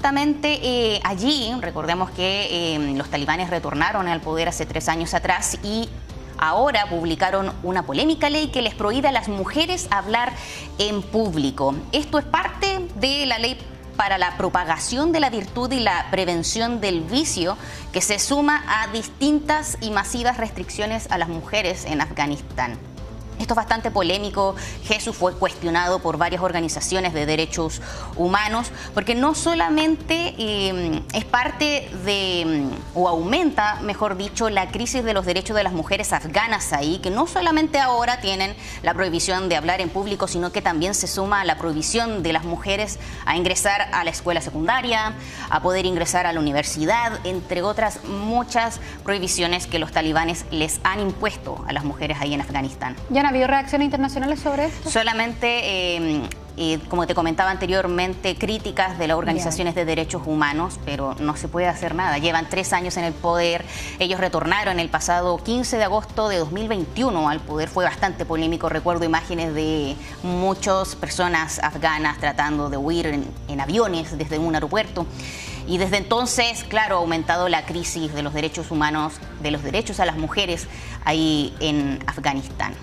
justamente allí, recordemos que los talibanes retornaron al poder hace 3 años atrás y ahora publicaron una polémica ley que les prohíbe a las mujeres hablar en público. Esto es parte de la ley para la propagación de la virtud y la prevención del vicio, que se suma a distintas y masivas restricciones a las mujeres en Afganistán. Esto es bastante polémico. Jesús fue cuestionado por varias organizaciones de derechos humanos porque no solamente es parte de, o aumenta, mejor dicho, la crisis de los derechos de las mujeres afganas ahí, que no solamente ahora tienen la prohibición de hablar en público, sino que también se suma a la prohibición de las mujeres a ingresar a la escuela secundaria, a poder ingresar a la universidad, entre otras muchas prohibiciones que los talibanes les han impuesto a las mujeres ahí en Afganistán. ¿Ha habido reacciones internacionales sobre esto? Solamente, como te comentaba anteriormente, críticas de las organizaciones de derechos humanos, pero no se puede hacer nada. Llevan 3 años en el poder. Ellos retornaron el pasado 15 de agosto de 2021 al poder. Fue bastante polémico. Recuerdo imágenes de muchas personas afganas tratando de huir en aviones desde un aeropuerto. Y desde entonces, claro, ha aumentado la crisis de los derechos humanos, de los derechos a las mujeres ahí en Afganistán.